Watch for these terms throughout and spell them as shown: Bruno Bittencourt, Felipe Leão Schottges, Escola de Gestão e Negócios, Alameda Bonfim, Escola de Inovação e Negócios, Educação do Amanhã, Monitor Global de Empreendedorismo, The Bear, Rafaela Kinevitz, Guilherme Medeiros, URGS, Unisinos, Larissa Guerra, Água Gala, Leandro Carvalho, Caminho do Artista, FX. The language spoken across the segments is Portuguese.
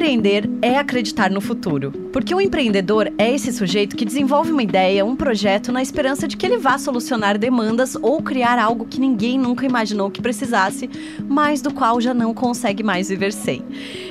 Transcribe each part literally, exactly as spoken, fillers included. Empreender é acreditar no futuro, porque o empreendedor é esse sujeito que desenvolve uma ideia, um projeto, na esperança de que ele vá solucionar demandas ou criar algo que ninguém nunca imaginou que precisasse, mas do qual já não consegue mais viver sem.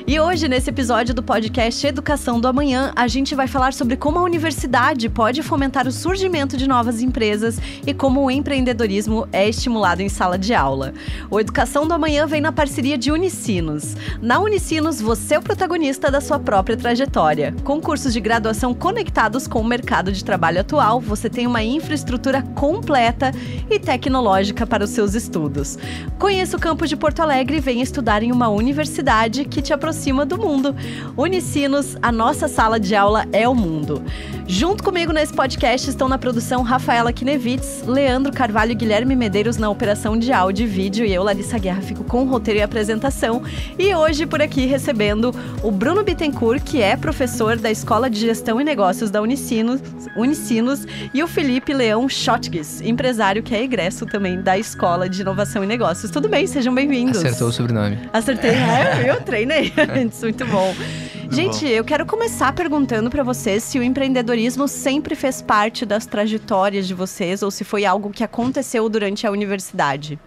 E hoje, nesse episódio do podcast Educação do Amanhã, a gente vai falar sobre como a universidade pode fomentar o surgimento de novas empresas e como o empreendedorismo é estimulado em sala de aula. O Educação do Amanhã vem na parceria de Unisinos. Na Unisinos, você é o protagonista da sua própria trajetória. Com cursos de graduação conectados com o mercado de trabalho atual, você tem uma infraestrutura completa e tecnológica para os seus estudos. Conheça o campus de Porto Alegre e venha estudar em uma universidade que te aproxima Cima do mundo. Unisinos, a nossa sala de aula é o mundo. Junto comigo nesse podcast estão na produção Rafaela Kinevitz, Leandro Carvalho e Guilherme Medeiros na operação de áudio e vídeo, e eu, Larissa Guerra, fico com o roteiro e apresentação. E hoje por aqui recebendo o Bruno Bittencourt, que é professor da Escola de Gestão e Negócios da Unisinos, Unisinos e o Felipe Leão Schottges, empresário que é egresso também da Escola de Inovação e Negócios. Tudo bem, sejam bem-vindos. Acertou o sobrenome. Acertei, né? Eu treinei. Muito bom. Muito Gente, bom. Eu quero começar perguntando para vocês se o empreendedorismo sempre fez parte das trajetórias de vocês ou se foi algo que aconteceu durante a universidade.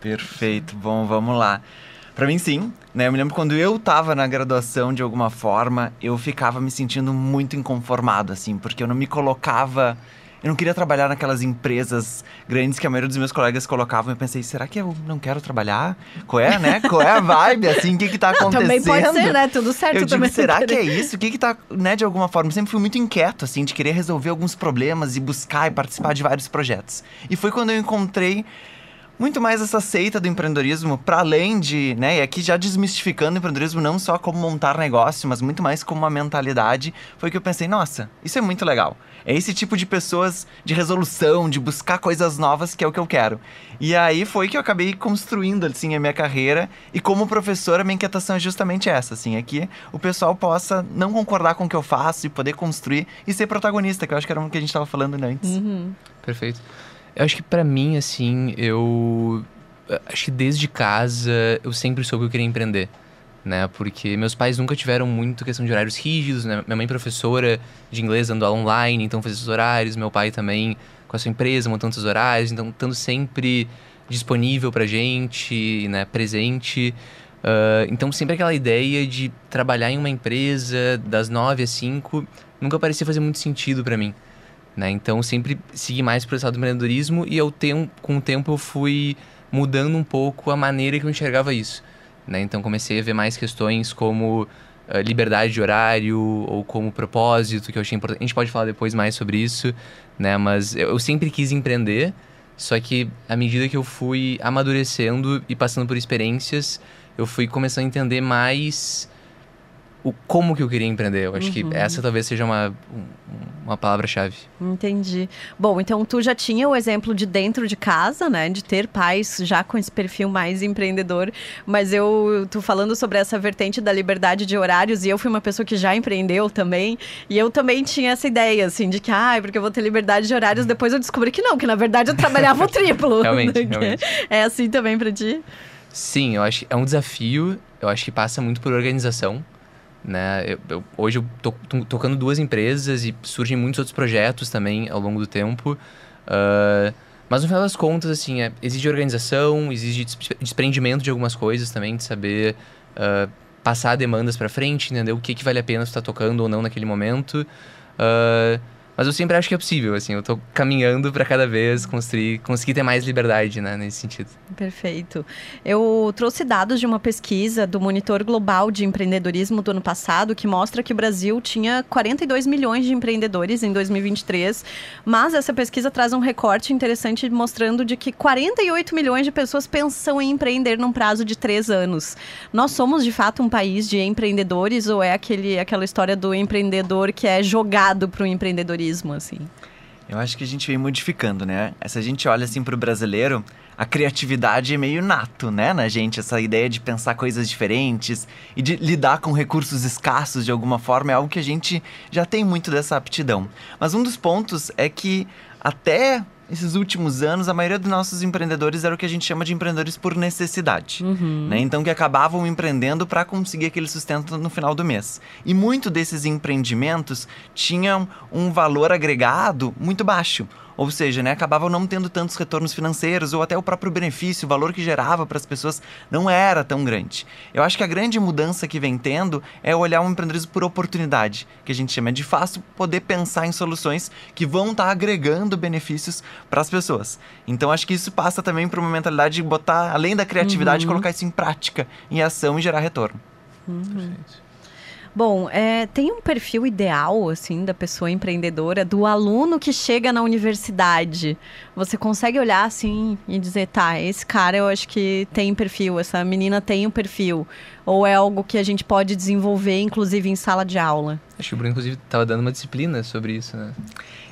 Perfeito. Bom, vamos lá. Para mim, sim. Né? Eu me lembro quando eu estava na graduação, de alguma forma, eu ficava me sentindo muito inconformado, assim, porque eu não me colocava... Eu não queria trabalhar naquelas empresas grandes que a maioria dos meus colegas colocavam. Eu pensei, será que eu não quero trabalhar? Qual é, né? Qual é a vibe, assim? O que que tá acontecendo? Não, também pode ser, né? Tudo certo. Eu digo, será que é isso? O que que tá, né? De alguma forma, eu sempre fui muito inquieto, assim, de querer resolver alguns problemas e buscar e participar de vários projetos. E foi quando eu encontrei muito mais essa seita do empreendedorismo, para além de, né, e aqui já desmistificando o empreendedorismo não só como montar negócio, mas muito mais como uma mentalidade, foi que eu pensei, nossa, isso é muito legal. É esse tipo de pessoas de resolução, de buscar coisas novas, que é o que eu quero. E aí foi que eu acabei construindo, assim, a minha carreira, e como professora, a minha inquietação é justamente essa, assim, é que o pessoal possa não concordar com o que eu faço e poder construir e ser protagonista, que eu acho que era o que a gente estava falando antes. Uhum. Perfeito. Eu acho que pra mim, assim, eu... Acho que desde casa eu sempre soube que eu queria empreender, né? Porque meus pais nunca tiveram muito questão de horários rígidos, né? Minha mãe professora de inglês, dando aula online, então fazia os horários. Meu pai também com a sua empresa, montando seus horários. Então, estando sempre disponível pra gente, né? Presente. Uh, então, sempre aquela ideia de trabalhar em uma empresa das nove às cinco nunca parecia fazer muito sentido pra mim. Né? Então, sempre segui mais pro lado do empreendedorismo e eu tenho, com o tempo eu fui mudando um pouco a maneira que eu enxergava isso. Né? Então, comecei a ver mais questões como uh, liberdade de horário ou como propósito, que eu achei importante. A gente pode falar depois mais sobre isso, né? Mas eu, eu sempre quis empreender, só que à medida que eu fui amadurecendo e passando por experiências, eu fui começando a entender mais... O como que eu queria empreender. Eu acho uhum. que essa talvez seja uma, uma palavra-chave. Entendi. Bom, então tu já tinha o exemplo de dentro de casa, né? De ter pais já com esse perfil mais empreendedor. Mas eu tô falando sobre essa vertente da liberdade de horários. E eu fui uma pessoa que já empreendeu também. E eu também tinha essa ideia, assim, de que... Ah, porque eu vou ter liberdade de horários. Depois eu descobri que não. Que, na verdade, eu trabalhava o triplo. Realmente, realmente. É assim também pra ti? Sim, eu acho que é um desafio. Eu acho que passa muito por organização. Né? Eu, eu, hoje eu tô, tô tocando duas empresas e surgem muitos outros projetos também ao longo do tempo. Uh, mas no final das contas, assim, é, exige organização, exige desprendimento de algumas coisas também, de saber uh, passar demandas para frente, entender o que, que vale a pena estar tocando ou não naquele momento. Uh, mas eu sempre acho que é possível, assim, eu tô caminhando para cada vez conseguir, conseguir ter mais liberdade, né, nesse sentido. Perfeito. Eu trouxe dados de uma pesquisa do Monitor Global de Empreendedorismo do ano passado, que mostra que o Brasil tinha quarenta e dois milhões de empreendedores em dois mil e vinte e três, mas essa pesquisa traz um recorte interessante mostrando de que quarenta e oito milhões de pessoas pensam em empreender num prazo de três anos. Nós somos, de fato, um país de empreendedores, ou é aquele, aquela história do empreendedor que é jogado para o empreendedorismo? Assim. Eu acho que a gente vem modificando, né? Se a gente olha assim pro brasileiro, a criatividade é meio nato, né, na gente? Essa ideia de pensar coisas diferentes e de lidar com recursos escassos de alguma forma é algo que a gente já tem muito dessa aptidão. Mas um dos pontos é que até esses últimos anos, a maioria dos nossos empreendedores era o que a gente chama de empreendedores por necessidade. Uhum. Né? Então, que acabavam empreendendo para conseguir aquele sustento no final do mês. E muito desses empreendimentos tinham um valor agregado muito baixo. Ou seja, né, acabavam não tendo tantos retornos financeiros ou até o próprio benefício, o valor que gerava para as pessoas não era tão grande. Eu acho que a grande mudança que vem tendo é olhar um empreendedorismo por oportunidade, que a gente chama de fácil poder pensar em soluções que vão estar tá agregando benefícios para as pessoas. Então, acho que isso passa também para uma mentalidade de botar, além da criatividade, uhum. colocar isso em prática, em ação e gerar retorno. Uhum. Perfeito. Bom, é, tem um perfil ideal, assim, da pessoa empreendedora, do aluno que chega na universidade? Você consegue olhar, assim, e dizer, tá, esse cara eu acho que tem perfil, essa menina tem um perfil. Ou é algo que a gente pode desenvolver, inclusive, em sala de aula? Acho que o Bruno, inclusive, estava dando uma disciplina sobre isso, né?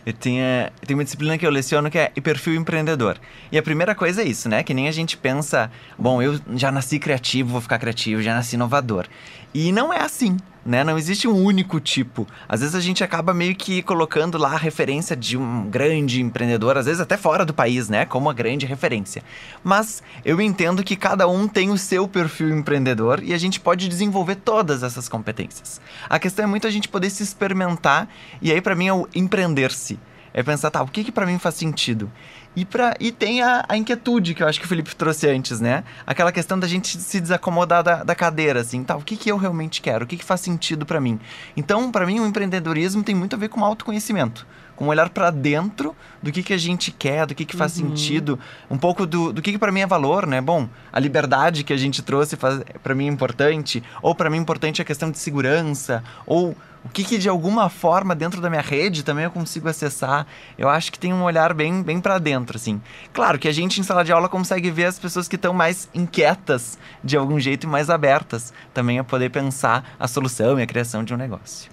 Eu tinha, eu tenho uma disciplina que eu leciono que é perfil empreendedor. E a primeira coisa é isso, né? Que nem a gente pensa, bom, eu já nasci criativo, vou ficar criativo, já nasci inovador. E não é assim, né? Não existe um único tipo. Às vezes a gente acaba meio que colocando lá a referência de um grande empreendedor, às vezes até fora do país, né? Como a grande referência. Mas eu entendo que cada um tem o seu perfil empreendedor e a gente pode desenvolver todas essas competências. A questão é muito a gente poder se experimentar e aí para mim é o empreender-se. É pensar, tá, o que que para mim faz sentido? E, pra, e tem a, a inquietude que eu acho que o Felipe trouxe antes, né? Aquela questão da gente se desacomodar da, da cadeira, assim, tá, o que que eu realmente quero? O que que faz sentido para mim? Então, para mim, o empreendedorismo tem muito a ver com autoconhecimento. Com um olhar para dentro do que que a gente quer, do que que faz uhum. sentido, um pouco do, do que que para mim é valor, né? Bom, a liberdade que a gente trouxe para mim é importante, ou para mim é importante a questão de segurança, ou o que que de alguma forma dentro da minha rede também eu consigo acessar. Eu acho que tem um olhar bem, bem para dentro, assim. Claro que a gente em sala de aula consegue ver as pessoas que estão mais inquietas de algum jeito e mais abertas também a poder pensar a solução e a criação de um negócio.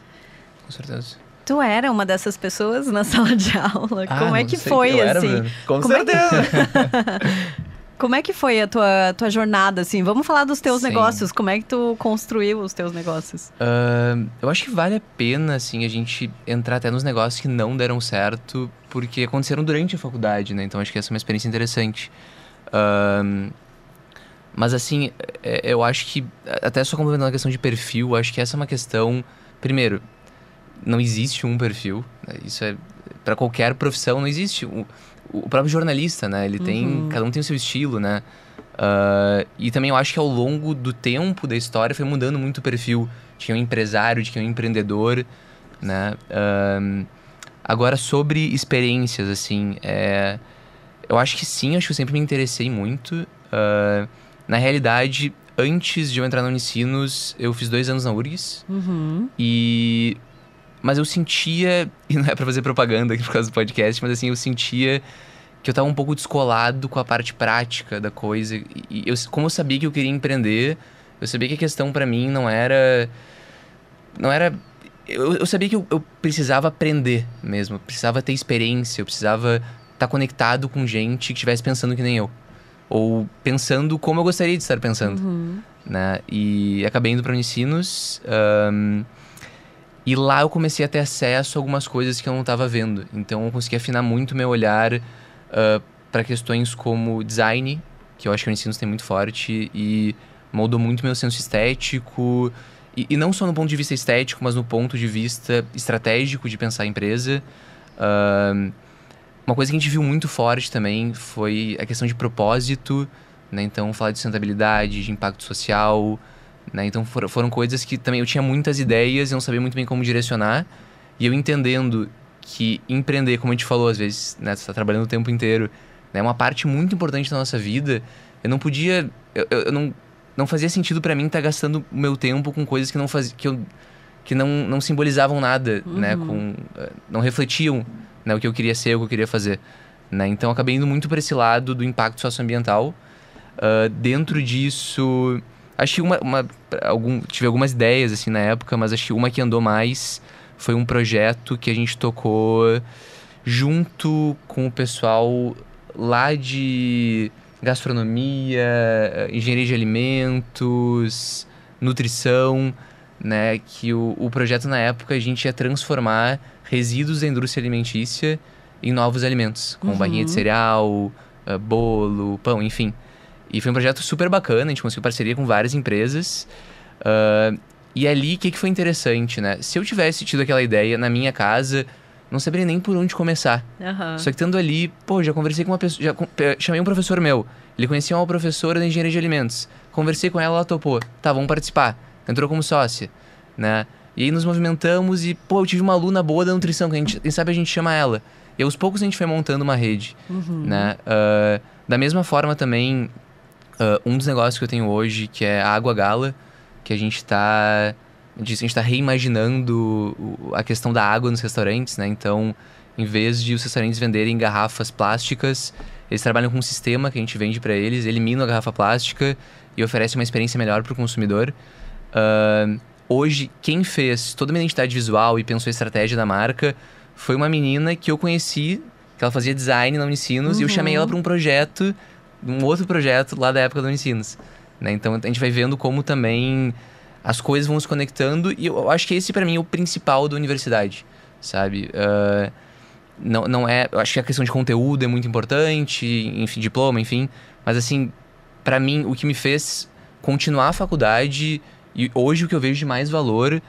Com certeza. Tu era uma dessas pessoas na sala de aula? Ah, como é que foi, que assim? Era, Com como certeza! É que... como é que foi a tua, tua jornada, assim? Vamos falar dos teus Sim. negócios. Como é que tu construiu os teus negócios? Uh, eu acho que vale a pena, assim, a gente entrar até nos negócios que não deram certo, porque aconteceram durante a faculdade, né? Então, acho que essa é uma experiência interessante. Uh, mas, assim, eu acho que... Até só complementando a questão de perfil, acho que essa é uma questão... Primeiro... Não existe um perfil, né? Isso é para qualquer profissão, não existe. O, o próprio jornalista, né? Ele tem, uhum. cada um tem o seu estilo, né? Uh, e também eu acho que ao longo do tempo da história foi mudando muito o perfil. Tinha um empresário, tinha um empreendedor, né? Uh, agora, sobre experiências, assim, é, eu acho que sim, acho que eu sempre me interessei muito. Uh, na realidade, antes de eu entrar na Unisinos, eu fiz dois anos na U R G S uhum. e... Mas eu sentia, e não é pra fazer propaganda aqui por causa do podcast, mas assim, eu sentia que eu tava um pouco descolado com a parte prática da coisa. E eu, como eu sabia que eu queria empreender, eu sabia que a questão pra mim não era... Não era... Eu, eu sabia que eu, eu precisava aprender mesmo, eu precisava ter experiência, eu precisava estar conectado com gente que estivesse pensando que nem eu. Ou pensando como eu gostaria de estar pensando. Uhum. Né? E acabei indo pra Unisinos... Um, E lá eu comecei a ter acesso a algumas coisas que eu não estava vendo. Então eu consegui afinar muito meu olhar uh, para questões como design, que eu acho que o Unisinos tem muito forte, e moldou muito meu senso estético. E, e não só no ponto de vista estético, mas no ponto de vista estratégico de pensar a empresa. Uh, uma coisa que a gente viu muito forte também foi a questão de propósito, né? Então falar de sustentabilidade, de impacto social... Né? Então for, foram coisas que também eu tinha muitas ideias e não sabia muito bem como direcionar. E eu entendendo que empreender, como a gente falou às vezes, né? Você está trabalhando o tempo inteiro, né? É uma parte muito importante da nossa vida. Eu não podia... Eu, eu não, não fazia sentido para mim estar tá gastando o meu tempo com coisas que não, faz, que eu, que não, não simbolizavam nada, uhum. né? Com, não refletiam, né? O que eu queria ser, o que eu queria fazer, né? Então eu acabei indo muito para esse lado do impacto socioambiental. Uh, dentro disso... Acho que uma, uma, algum, tive algumas ideias assim na época, mas acho que uma que andou mais foi um projeto que a gente tocou junto com o pessoal lá de gastronomia, engenharia de alimentos, nutrição, né? Que o, o projeto na época a gente ia transformar resíduos da indústria alimentícia em novos alimentos, com uhum. barrinha de cereal, uh, bolo, pão, enfim. E foi um projeto super bacana, a gente conseguiu parceria com várias empresas. Uh, e ali, o que, que foi interessante, né? Se eu tivesse tido aquela ideia na minha casa, não saberia nem por onde começar. Uhum. Só que estando ali, pô, já conversei com uma pessoa, já com, chamei um professor meu. Ele conhecia uma professora da engenharia de alimentos. Conversei com ela, ela topou. Tá, vamos participar. Entrou como sócia, né? E aí nos movimentamos e, pô, eu tive uma aluna boa da nutrição, que a gente, quem sabe a gente chama ela. E aos poucos a gente foi montando uma rede, uhum. né? Uh, da mesma forma também, uh, um dos negócios que eu tenho hoje, que é a Água Gala, que a gente tá, a gente tá reimaginando a questão da água nos restaurantes, né? Então, em vez de os restaurantes venderem garrafas plásticas, eles trabalham com um sistema que a gente vende para eles, elimina a garrafa plástica e oferece uma experiência melhor para o consumidor. Uh, hoje, quem fez toda a minha identidade visual e pensou a estratégia da marca foi uma menina que eu conheci, que ela fazia design na Unisinos, uhum. e eu chamei ela para um projeto, um outro projeto lá da época da Unisinos. Né? Então, a gente vai vendo como também as coisas vão se conectando, e eu acho que esse, para mim, é o principal da universidade, sabe? Uh, não, não é... Eu acho que a questão de conteúdo é muito importante, enfim, diploma, enfim, mas, assim, para mim, o que me fez continuar a faculdade... E hoje o que eu vejo de mais valor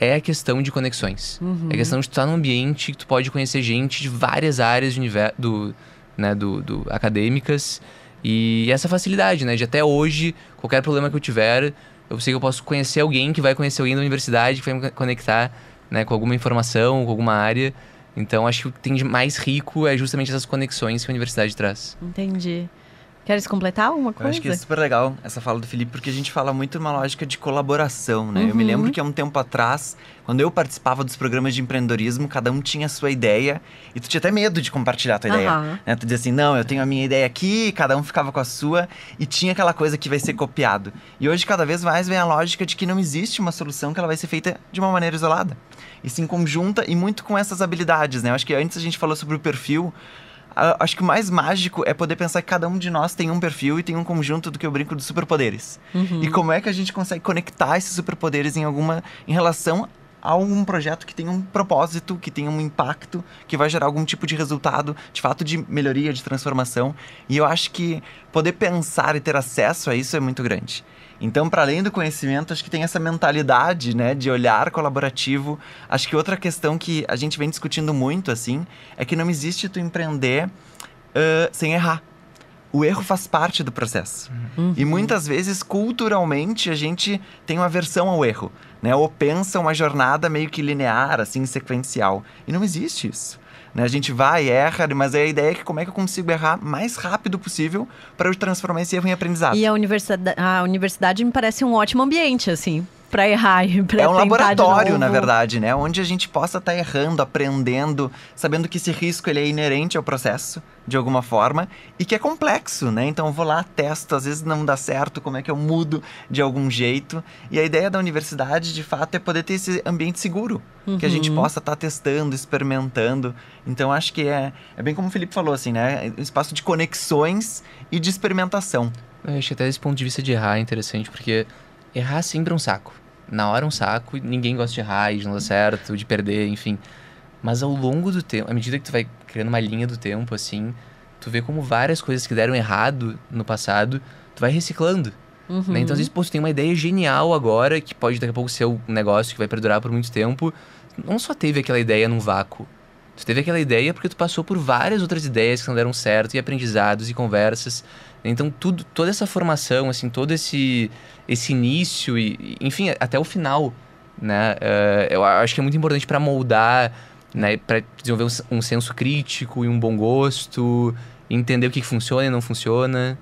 é a questão de conexões. Uhum. É a questão de tu estar num ambiente que tu pode conhecer gente de várias áreas do, né, do, do acadêmicas. E essa facilidade, né? De até hoje, qualquer problema que eu tiver, eu sei que eu posso conhecer alguém que vai conhecer alguém da universidade, que vai me conectar, né, com alguma informação, com alguma área. Então, acho que o que tem de mais rico é justamente essas conexões que a universidade traz. Entendi. Queres completar alguma coisa? Eu acho que é super legal essa fala do Felipe, porque a gente fala muito uma lógica de colaboração, né? Uhum. Eu me lembro que há um tempo atrás, quando eu participava dos programas de empreendedorismo, cada um tinha a sua ideia e tu tinha até medo de compartilhar a tua uhum. ideia, né? Tu dizia assim, não, eu tenho a minha ideia aqui, cada um ficava com a sua e tinha aquela coisa que vai ser copiado. E hoje, cada vez mais, vem a lógica de que não existe uma solução que ela vai ser feita de uma maneira isolada. E sim conjunta e muito com essas habilidades, né? Eu acho que antes a gente falou sobre o perfil. Acho que o mais mágico é poder pensar que cada um de nós tem um perfil e tem um conjunto do que eu brinco de superpoderes. Uhum. E como é que a gente consegue conectar esses superpoderes em alguma, em relação a algum projeto que tem um propósito, que tem um impacto, que vai gerar algum tipo de resultado, de fato, de melhoria, de transformação. E eu acho que poder pensar e ter acesso a isso é muito grande. Então, para além do conhecimento, acho que tem essa mentalidade, né, de olhar colaborativo. Acho que outra questão que a gente vem discutindo muito, assim, é que não existe tu empreender uh, sem errar. O erro faz parte do processo. Uhum. E muitas vezes, culturalmente, a gente tem uma aversão ao erro, né? Ou pensa uma jornada meio que linear, assim, sequencial. E não existe isso. A gente vai e erra, mas a ideia é que como é que eu consigo errar mais rápido possível para eu transformar esse erro em aprendizado. E a universidade, a universidade me parece um ótimo ambiente, assim, para errar e para tentar de novo. É um laboratório, na verdade, né? Onde a gente possa estar errando, aprendendo, sabendo que esse risco ele é inerente ao processo, de alguma forma, e que é complexo, né? Então eu vou lá, testo, às vezes não dá certo, como é que eu mudo de algum jeito. E a ideia da universidade, de fato, é poder ter esse ambiente seguro, uhum. que a gente possa estar testando, experimentando. Então acho que é, é bem como o Felipe falou, assim, né? Um espaço de conexões e de experimentação. Eu acho que até esse ponto de vista de errar é interessante, porque errar sempre é um saco. Na hora é um saco, ninguém gosta de errar, de não dar certo, de perder, enfim. Mas ao longo do tempo, à medida que tu vai criando uma linha do tempo, assim, tu vê como várias coisas que deram errado no passado, tu vai reciclando. Uhum. Né? Então, às vezes, pô, tu tem uma ideia genial agora, que pode daqui a pouco ser um negócio que vai perdurar por muito tempo. Não só teve aquela ideia num vácuo. Tu teve aquela ideia porque tu passou por várias outras ideias que não deram certo, e aprendizados, e conversas. Então, tudo, toda essa formação, assim, todo esse, esse início, e, enfim, até o final, né? Uh, eu acho que é muito importante para moldar... Né, para desenvolver um, um senso crítico e um bom gosto, entender o que funciona e não funciona.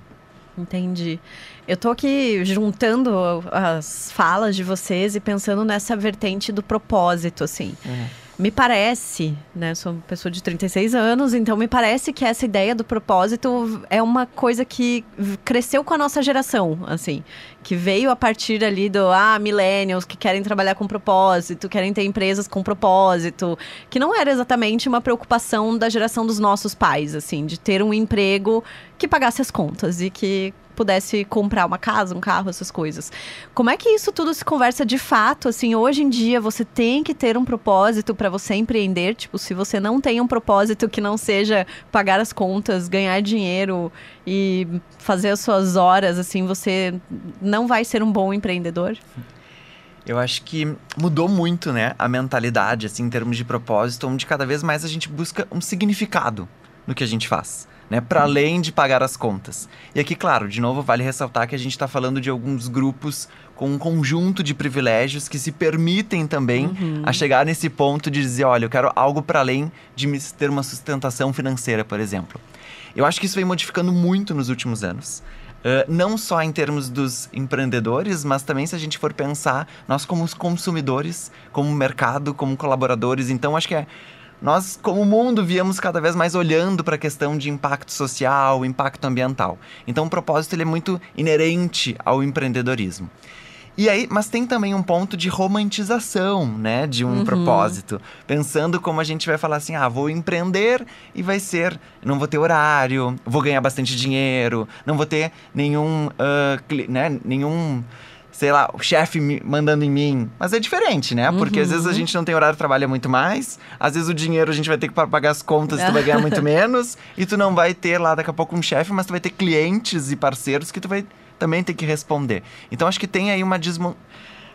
Entendi. Eu tô aqui juntando as falas de vocês e pensando nessa vertente do propósito, assim. Uhum. Me parece, né, sou uma pessoa de trinta e seis anos, então me parece que essa ideia do propósito é uma coisa que cresceu com a nossa geração, assim, que veio a partir ali do, ah, millennials que querem trabalhar com propósito, querem ter empresas com propósito, que não era exatamente uma preocupação da geração dos nossos pais, assim, de ter um emprego que pagasse as contas e que pudesse comprar uma casa, um carro, essas coisas. Como é que isso tudo se conversa de fato? Assim, hoje em dia você tem que ter um propósito para você empreender. Tipo, se você não tem um propósito que não seja pagar as contas, ganhar dinheiro e fazer as suas horas, assim, você não vai ser um bom empreendedor? Eu acho que mudou muito, né, a mentalidade, assim, em termos de propósito, onde cada vez mais a gente busca um significado no que a gente faz, né, para além de pagar as contas. E aqui, claro, de novo, vale ressaltar que a gente está falando de alguns grupos com um conjunto de privilégios que se permitem também uhum. a chegar nesse ponto de dizer, olha, eu quero algo para além de ter uma sustentação financeira, por exemplo. Eu acho que isso vem modificando muito nos últimos anos. Uh, não só em termos dos empreendedores, mas também se a gente for pensar, nós como os consumidores, como mercado, como colaboradores. Então, acho que é, nós, como mundo, viemos cada vez mais olhando para a questão de impacto social, impacto ambiental. Então, o propósito ele é muito inerente ao empreendedorismo. E aí, mas tem também um ponto de romantização, né, de um uhum. propósito. Pensando como a gente vai falar assim, ah, vou empreender e vai ser, não vou ter horário, vou ganhar bastante dinheiro, não vou ter nenhum, uh, né, nenhum, sei lá, o chefe mandando em mim. Mas é diferente, né, porque uhum. às vezes a gente não tem horário, trabalha muito mais, às vezes o dinheiro a gente vai ter que pagar as contas e tu vai ganhar muito menos, e tu não vai ter lá daqui a pouco um chefe, mas tu vai ter clientes e parceiros que tu vai... também tem que responder. Então, acho que tem aí uma desmo...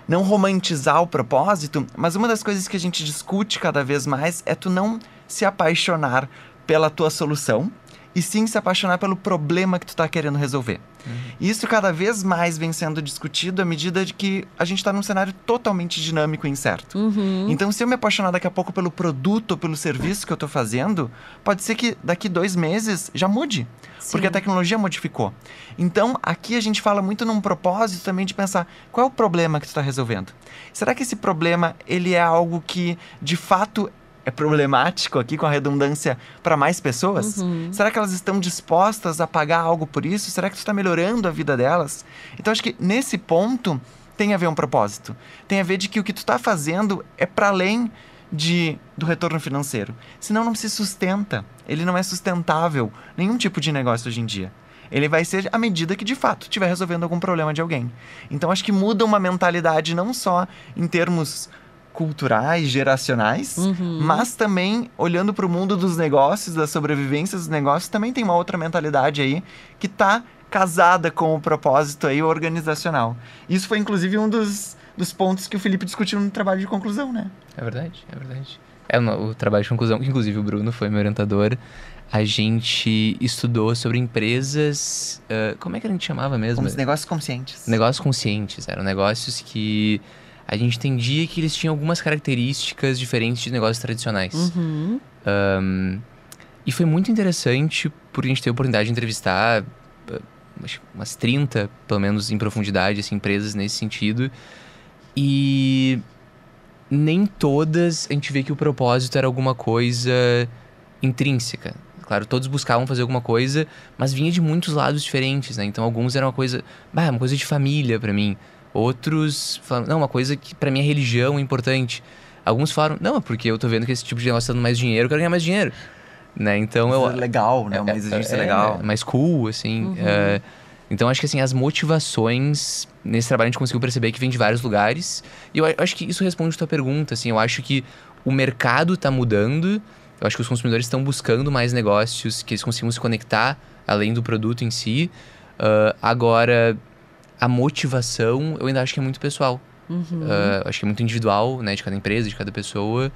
não romantizar o propósito, mas uma das coisas que a gente discute cada vez mais é tu não se apaixonar pela tua solução, e sim se apaixonar pelo problema que tu tá querendo resolver. Uhum. E isso cada vez mais vem sendo discutido à medida de que a gente tá num cenário totalmente dinâmico e incerto. Uhum. Então, se eu me apaixonar daqui a pouco pelo produto ou pelo serviço que eu tô fazendo, pode ser que daqui dois meses já mude. Sim. Porque a tecnologia modificou. Então, aqui a gente fala muito num propósito também de pensar qual é o problema que tu tá resolvendo. Será que esse problema, ele é algo que, de fato, é problemático aqui com a redundância para mais pessoas? Uhum. Será que elas estão dispostas a pagar algo por isso? Será que tu está melhorando a vida delas? Então, acho que nesse ponto tem a ver um propósito. Tem a ver de que o que tu está fazendo é para além de, do retorno financeiro. Senão não se sustenta. Ele não é sustentável. Nenhum tipo de negócio hoje em dia. Ele vai ser à medida que, de fato, estiver resolvendo algum problema de alguém. Então, acho que muda uma mentalidade não só em termos... culturais, geracionais, uhum. mas também, olhando para o mundo dos negócios, da sobrevivência dos negócios, também tem uma outra mentalidade aí que está casada com o propósito aí organizacional. Isso foi, inclusive, um dos, dos pontos que o Felipe discutiu no trabalho de conclusão, né? É verdade, é verdade. É o trabalho de conclusão, que inclusive o Bruno foi meu orientador. A gente estudou sobre empresas... Uh, como é que a gente chamava mesmo? Os negócios conscientes. Negócios conscientes. Eram negócios que... a gente entendia que eles tinham algumas características diferentes de negócios tradicionais. Uhum. Um, e foi muito interessante, porque a gente teve a oportunidade de entrevistar umas trinta, pelo menos em profundidade, assim, empresas nesse sentido. E nem todas a gente vê que o propósito era alguma coisa intrínseca. Claro, todos buscavam fazer alguma coisa, mas vinha de muitos lados diferentes, né? Então, alguns eram uma coisa... Bah, uma coisa de família pra mim. Outros falam, não, uma coisa que pra mim é religião, é importante. Alguns falaram, não, é porque eu tô vendo que esse tipo de negócio tá dando mais dinheiro, eu quero ganhar mais dinheiro. Né, então... eu, legal, né? Uma exigência é, é, legal. É, mais cool, assim. Uhum. É, então, acho que assim, as motivações nesse trabalho a gente conseguiu perceber que vem de vários lugares. E eu, eu acho que isso responde a tua pergunta, assim. Eu acho que o mercado tá mudando. Eu acho que os consumidores estão buscando mais negócios que eles consigam se conectar, além do produto em si. Uh, agora... a motivação, eu ainda acho que é muito pessoal. Uhum. Uh, acho que é muito individual, né? De cada empresa, de cada pessoa.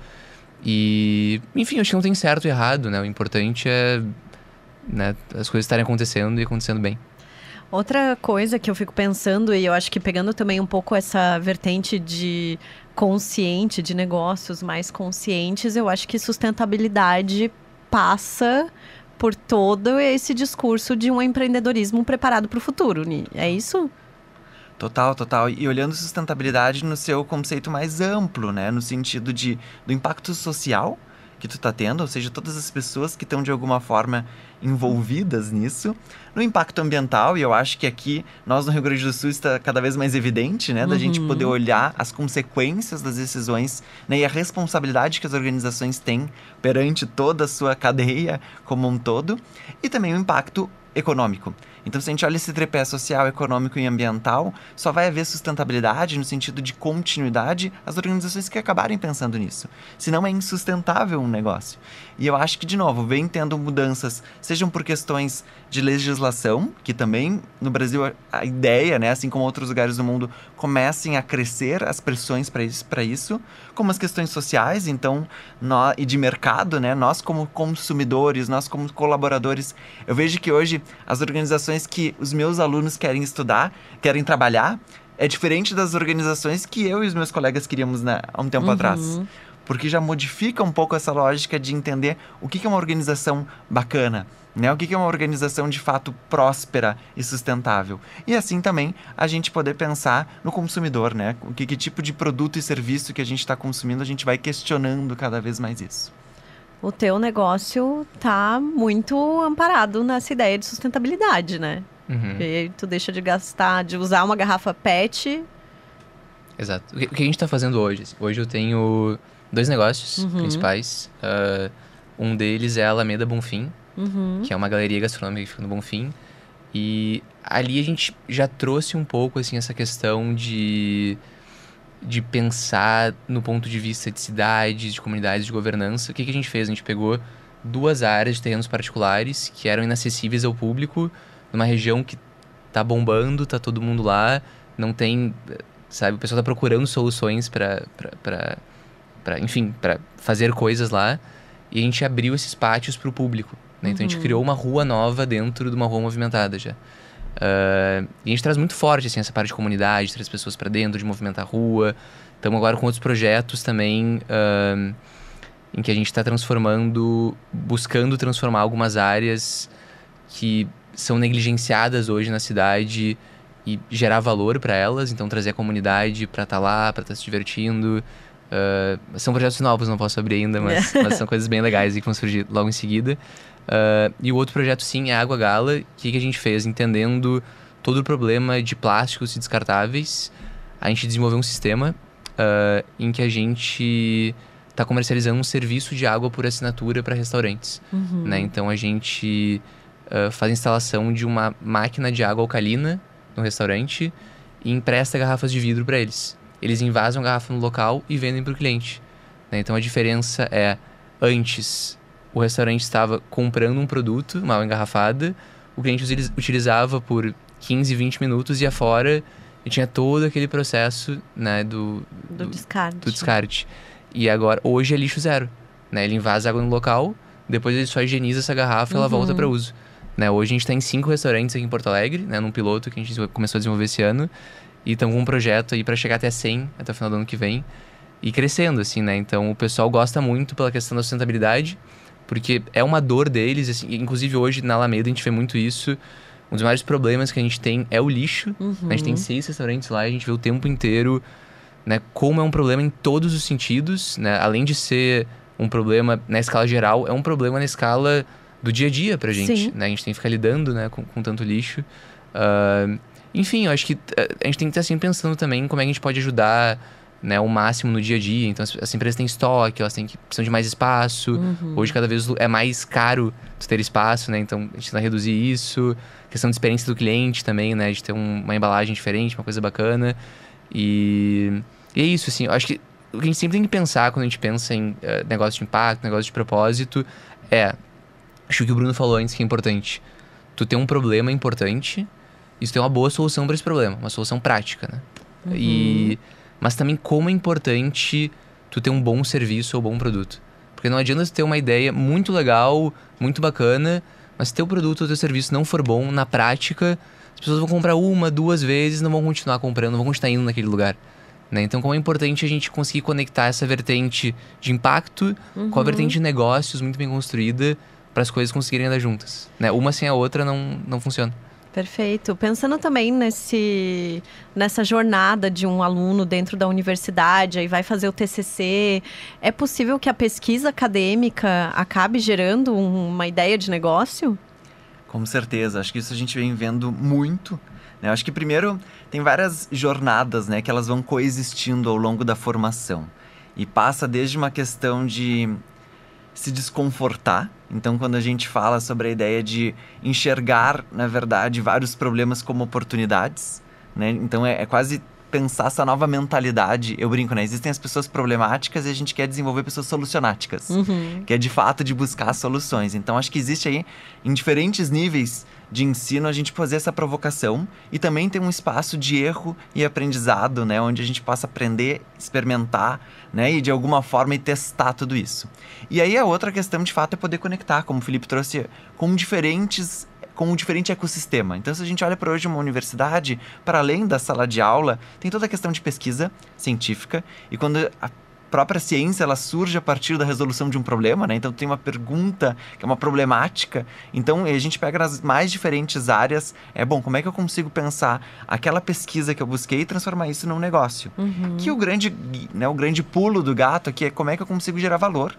E... enfim, acho que não tem certo e errado, né? O importante é, né, as coisas estarem acontecendo e acontecendo bem. Outra coisa que eu fico pensando, e eu acho que pegando também um pouco essa vertente de... consciente, de negócios mais conscientes, eu acho que sustentabilidade passa... por todo esse discurso de um empreendedorismo preparado para o futuro, é isso? Total, total. E olhando sustentabilidade no seu conceito mais amplo, né? No sentido de, do impacto social que tu está tendo, ou seja, todas as pessoas que estão de alguma forma envolvidas nisso. No impacto ambiental, e eu acho que aqui, nós no Rio Grande do Sul, está cada vez mais evidente, né? Da uhum. gente poder olhar as consequências das decisões, né? E a responsabilidade que as organizações têm perante toda a sua cadeia como um todo. E também o impacto econômico. Então, se a gente olha esse tripé social, econômico e ambiental, só vai haver sustentabilidade no sentido de continuidade as organizações que acabarem pensando nisso. Senão é insustentável um negócio. E eu acho que, de novo, vem tendo mudanças, sejam por questões de legislação, que também no Brasil a ideia, né, assim como outros lugares do mundo, comecem a crescer as pressões para isso, isso, como as questões sociais, então, nós, e de mercado, né, nós como consumidores, nós como colaboradores. Eu vejo que hoje as organizações que os meus alunos querem estudar, querem trabalhar, é diferente das organizações que eu e os meus colegas queríamos, né, há um tempo uhum. atrás. Porque já modifica um pouco essa lógica de entender o que é uma organização bacana, né? O que é uma organização de fato próspera e sustentável. E assim também a gente poder pensar no consumidor, né? O que, que tipo de produto e serviço que a gente está consumindo, a gente vai questionando cada vez mais isso. O teu negócio está muito amparado nessa ideia de sustentabilidade, né? Uhum. E tu deixa de gastar, de usar uma garrafa PET. Exato. O que, o que a gente está fazendo hoje? Hoje eu tenho dois negócios uhum. principais. Uh, um deles é a Alameda Bonfim, uhum. que é uma galeria gastronômica que fica no Bonfim. E ali a gente já trouxe um pouco assim, essa questão de, de pensar no ponto de vista de cidades, de comunidades, de governança. O que, que a gente fez? A gente pegou duas áreas de terrenos particulares que eram inacessíveis ao público, numa região que tá bombando, tá todo mundo lá, não tem, sabe? O pessoal tá procurando soluções para Pra, enfim, para fazer coisas lá. E a gente abriu esses pátios para o público, né? Então, uhum. a gente criou uma rua nova dentro de uma rua movimentada já. Uh, e a gente traz muito forte, assim, essa parte de comunidade, traz pessoas para dentro, de movimentar a rua. Estamos agora com outros projetos também, uh, em que a gente está transformando, buscando transformar algumas áreas que são negligenciadas hoje na cidade e gerar valor para elas. Então, trazer a comunidade para estar tá lá, para estar tá se divertindo. Uh, são projetos novos, não posso abrir ainda, mas, mas são coisas bem legais e que vão surgir logo em seguida. Uh, e o outro projeto, sim, é a Água Gala, que, que a gente fez entendendo todo o problema de plásticos e descartáveis. A gente desenvolveu um sistema uh, em que a gente está comercializando um serviço de água por assinatura para restaurantes. Uhum. Né? Então, a gente uh, faz a instalação de uma máquina de água alcalina no restaurante e empresta garrafas de vidro para eles. Eles envasam a garrafa no local e vendem para o cliente. Né? Então, a diferença é, antes, o restaurante estava comprando um produto mal engarrafado, o cliente utilizava por quinze, vinte minutos e afora, e tinha todo aquele processo, né, do, do, do, descarte. do descarte. E agora, hoje é lixo zero. Né? Ele envasa água no local, depois ele só higieniza essa garrafa e uhum. ela volta para uso. Né? Hoje a gente está em cinco restaurantes aqui em Porto Alegre, né, num piloto que a gente começou a desenvolver esse ano. E estão com um projeto aí para chegar até cem, até o final do ano que vem. E crescendo, assim, né? Então, o pessoal gosta muito pela questão da sustentabilidade, porque é uma dor deles, assim. Inclusive, hoje, na Alameda, a gente vê muito isso. Um dos maiores problemas que a gente tem é o lixo. Uhum. A gente tem seis restaurantes lá e a gente vê o tempo inteiro, né? Como é um problema em todos os sentidos, né? Além de ser um problema na escala geral, é um problema na escala do dia a dia pra gente, né? A gente tem que ficar lidando, né? Com, com tanto lixo. Uh... Enfim, eu acho que a gente tem que estar sempre pensando também como é que a gente pode ajudar, né, o máximo no dia a dia. Então, as, as empresas têm estoque, elas têm que, precisam de mais espaço. Uhum. Hoje, cada vez é mais caro ter espaço, né? Então, a gente tenta reduzir isso. Questão de experiência do cliente também, né? De ter um, uma embalagem diferente, uma coisa bacana. E, e é isso, assim. Eu acho que o que a gente sempre tem que pensar quando a gente pensa em uh, negócio de impacto, negócio de propósito, é... Acho que o Bruno falou antes que é importante. Tu ter um problema importante... Isso tem uma boa solução para esse problema, uma solução prática, né? Uhum. E, mas também como é importante tu ter um bom serviço ou bom produto. Porque não adianta tu ter uma ideia muito legal, muito bacana, mas se teu produto ou teu serviço não for bom na prática, as pessoas vão comprar uma, duas vezes, não vão continuar comprando, não vão continuar indo naquele lugar. Né? Então, como é importante a gente conseguir conectar essa vertente de impacto uhum. com a vertente de negócios muito bem construída para as coisas conseguirem andar juntas. Né? Uma sem a outra não, não funciona. Perfeito. Pensando também nesse, nessa jornada de um aluno dentro da universidade, aí vai fazer o T C C, é possível que a pesquisa acadêmica acabe gerando uma ideia de negócio? Com certeza. Acho que isso a gente vem vendo muito. Né? Acho que primeiro tem várias jornadas, né, que elas vão coexistindo ao longo da formação. E passa desde uma questão de... se desconfortar. Então, quando a gente fala sobre a ideia de enxergar, na verdade, vários problemas como oportunidades, né? Então, é, é quase pensar essa nova mentalidade. Eu brinco, né? Existem as pessoas problemáticas e a gente quer desenvolver pessoas solucionáticas. Uhum. Que é, de fato, de buscar soluções. Então, acho que existe aí, em diferentes níveis de ensino, a gente fazer essa provocação. E também tem um espaço de erro e aprendizado, né? Onde a gente possa aprender, experimentar, né? E, de alguma forma, e testar tudo isso. E aí, a outra questão, de fato, é poder conectar, como o Felipe trouxe, com diferentes... com um diferente ecossistema. Então, se a gente olha para hoje uma universidade, para além da sala de aula, tem toda a questão de pesquisa científica, e quando a própria ciência, ela surge a partir da resolução de um problema, né? Então, tem uma pergunta, que é uma problemática. Então, a gente pega nas mais diferentes áreas, é bom, como é que eu consigo pensar aquela pesquisa que eu busquei e transformar isso num negócio? Uhum. Que o grande, né, o grande pulo do gato aqui é como é que eu consigo gerar valor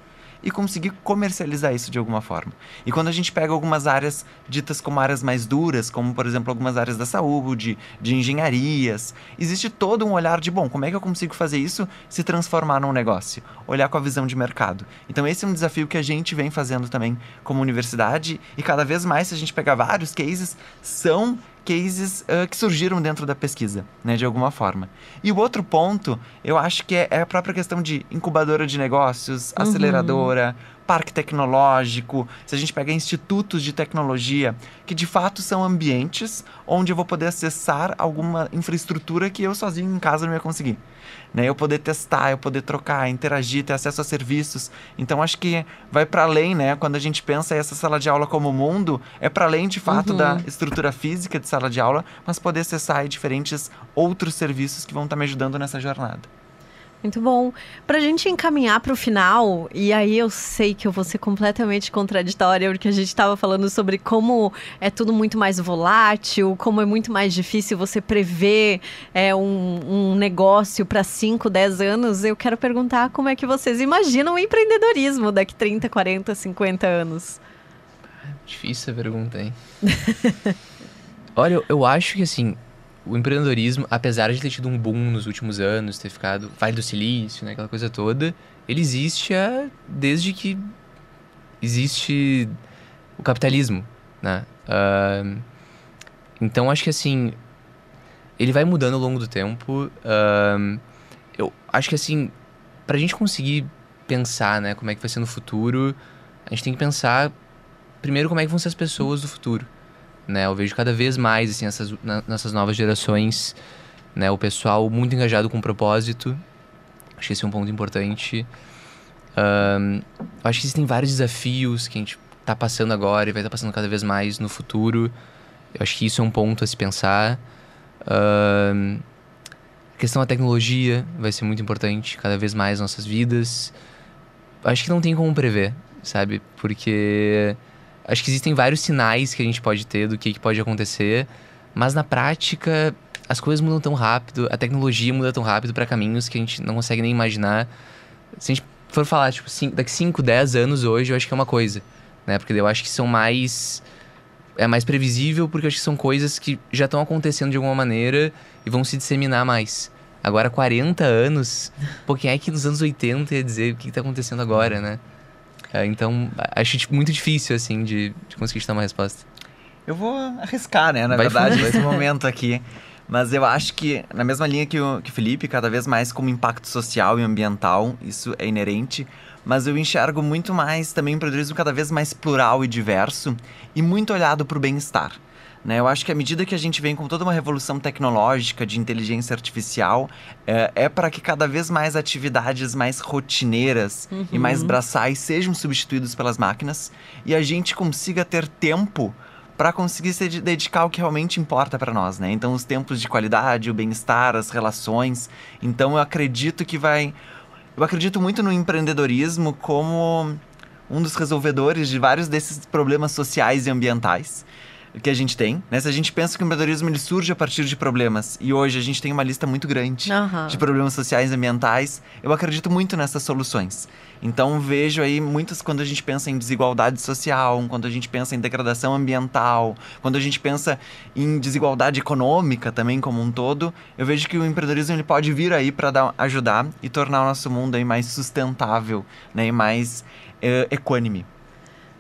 e conseguir comercializar isso de alguma forma. E quando a gente pega algumas áreas ditas como áreas mais duras, como, por exemplo, algumas áreas da saúde, de engenharias, existe todo um olhar de, bom, como é que eu consigo fazer isso se transformar num negócio? Olhar com a visão de mercado. Então, esse é um desafio que a gente vem fazendo também como universidade, e cada vez mais, se a gente pegar vários cases, são... cases uh, que surgiram dentro da pesquisa, né, de alguma forma. E o outro ponto, eu acho que é, é a própria questão de incubadora de negócios, uhum. aceleradora, parque tecnológico, se a gente pega institutos de tecnologia, que de fato são ambientes onde eu vou poder acessar alguma infraestrutura que eu sozinho em casa não ia conseguir. Né? Eu poder testar, eu poder trocar, interagir, ter acesso a serviços. Então, acho que vai para além, né? Quando a gente pensa essa sala de aula como mundo, é para além, de fato, uhum. da estrutura física de sala de aula, mas poder acessar aí diferentes outros serviços que vão estar me ajudando nessa jornada. Muito bom. Pra gente encaminhar pro final, e aí eu sei que eu vou ser completamente contraditória, porque a gente tava falando sobre como é tudo muito mais volátil, como é muito mais difícil você prever é, um, um negócio para cinco, dez anos. Eu quero perguntar como é que vocês imaginam o empreendedorismo daqui trinta, quarenta, cinquenta anos. Difícil a pergunta, hein? Olha, eu, eu acho que assim... o empreendedorismo, apesar de ter tido um boom nos últimos anos, ter ficado Vale do Silício, né, aquela coisa toda, ele existe a, desde que existe o capitalismo, né? Uh, então, acho que assim, ele vai mudando ao longo do tempo. Uh, eu acho que assim, pra gente conseguir pensar, né, como é que vai ser no futuro, a gente tem que pensar primeiro como é que vão ser as pessoas do futuro. Né, eu vejo cada vez mais, assim, essas, na, nessas novas gerações, né, o pessoal muito engajado com o propósito. Acho que esse é um ponto importante. Um, acho que existem vários desafios que a gente está passando agora e vai estar tá passando cada vez mais no futuro. Eu acho que isso é um ponto a se pensar. Um, a questão da tecnologia vai ser muito importante cada vez mais nas nossas vidas. Acho que não tem como prever, sabe? Porque... acho que existem vários sinais que a gente pode ter do que, que pode acontecer, mas na prática as coisas mudam tão rápido, a tecnologia muda tão rápido para caminhos que a gente não consegue nem imaginar. Se a gente for falar, tipo, cinco, daqui cinco, dez anos hoje, eu acho que é uma coisa, né? Porque eu acho que são mais... é mais previsível, porque eu acho que são coisas que já estão acontecendo de alguma maneira e vão se disseminar mais. Agora, quarenta anos... pô, quem é que nos anos oitenta ia dizer o que está acontecendo agora, né? Então, acho tipo, muito difícil, assim, de, de conseguir te dar uma resposta. Eu vou arriscar, né, na vai verdade, nesse momento aqui. Mas eu acho que, na mesma linha que o, que o Felipe, cada vez mais como impacto social e ambiental, isso é inerente. Mas eu enxergo muito mais também um empreendedorismo cada vez mais plural e diverso e muito olhado para o bem-estar. Né? Eu acho que à medida que a gente vem com toda uma revolução tecnológica de inteligência artificial, é, é para que cada vez mais atividades mais rotineiras uhum. e mais braçais sejam substituídos pelas máquinas e a gente consiga ter tempo para conseguir se dedicar ao que realmente importa para nós, né? Então, os tempos de qualidade, o bem-estar, as relações. Então, eu acredito que vai... eu acredito muito no empreendedorismo como um dos resolvedores de vários desses problemas sociais e ambientais que a gente tem, né? Se a gente pensa que o empreendedorismo ele surge a partir de problemas, e hoje a gente tem uma lista muito grande uhum. de problemas sociais e ambientais, eu acredito muito nessas soluções. Então, vejo aí muitas, quando a gente pensa em desigualdade social, quando a gente pensa em degradação ambiental, quando a gente pensa em desigualdade econômica também como um todo, eu vejo que o empreendedorismo ele pode vir aí para ajudar e tornar o nosso mundo aí mais sustentável, né? E mais é, equânime.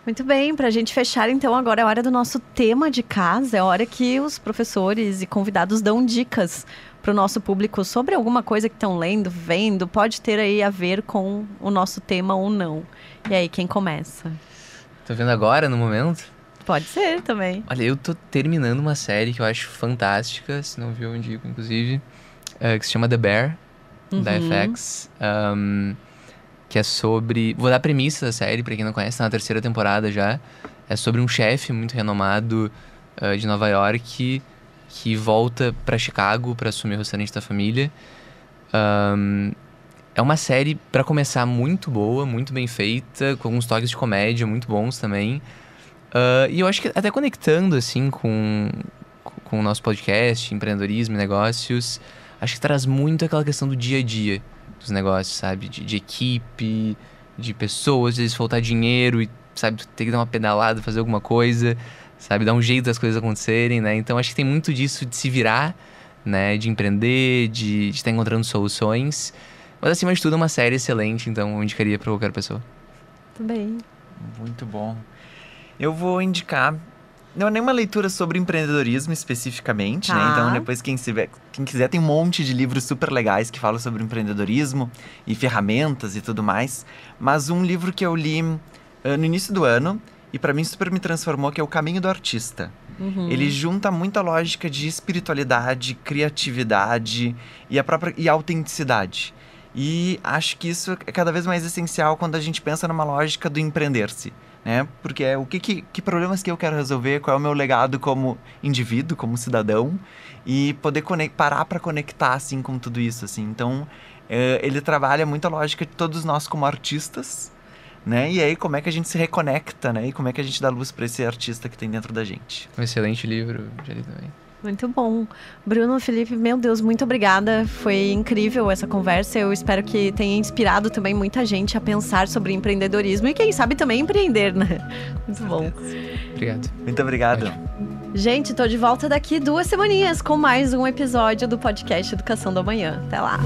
Muito bem, para a gente fechar, então, agora é a hora do nosso tema de casa, é a hora que os professores e convidados dão dicas para o nosso público sobre alguma coisa que estão lendo, vendo, pode ter aí a ver com o nosso tema ou não. E aí, quem começa? Tô vendo agora, no momento? Pode ser também. Olha, eu tô terminando uma série que eu acho fantástica, se não viu, eu indico, inclusive, uh, que se chama The Bear, uhum. da F X. Um, que é sobre... Vou dar a premissa da série, pra quem não conhece, tá na terceira temporada já. É sobre um chefe muito renomado uh, de Nova York que, que volta pra Chicago pra assumir o restaurante da família. Um, é uma série, pra começar, muito boa, muito bem feita, com alguns toques de comédia muito bons também. Uh, e eu acho que até conectando, assim, com, com o nosso podcast, empreendedorismo e negócios, acho que traz muito aquela questão do dia a dia. Dos negócios, sabe? De, de equipe, de pessoas, às vezes faltar dinheiro e, sabe, ter que dar uma pedalada, fazer alguma coisa, sabe? Dar um jeito das coisas acontecerem, né? Então, acho que tem muito disso de se virar, né? De empreender, de estar tá encontrando soluções. Mas, acima de tudo, é uma série excelente, então eu indicaria para qualquer pessoa. Muito bem. Muito bom. Eu vou indicar... Não é nenhuma leitura sobre empreendedorismo especificamente, ah. né? Então, depois, quem, se vê, quem quiser, tem um monte de livros super legais que falam sobre empreendedorismo e ferramentas e tudo mais. Mas um livro que eu li uh, no início do ano e para mim super me transformou, que é o Caminho do Artista. Uhum. Ele junta muita lógica de espiritualidade, criatividade e a própria e a autenticidade. E acho que isso é cada vez mais essencial quando a gente pensa numa lógica do empreender-se. Né? Porque é o que, que, que problemas que eu quero resolver, qual é o meu legado como indivíduo, como cidadão, e poder conect, parar para conectar assim, com tudo isso. Assim. Então, é, ele trabalha muito a lógica de todos nós como artistas, né? E aí como é que a gente se reconecta, né? E como é que a gente dá luz para esse artista que tem dentro da gente. Um excelente livro, Jari, também. Muito bom. Bruno, Felipe, meu Deus, muito obrigada. Foi incrível essa conversa. Eu espero que tenha inspirado também muita gente a pensar sobre empreendedorismo e quem sabe também empreender, né? Muito bom. Obrigado. Muito obrigado. Gente, tô de volta daqui duas semaninhas com mais um episódio do podcast Educação do Amanhã. Até lá.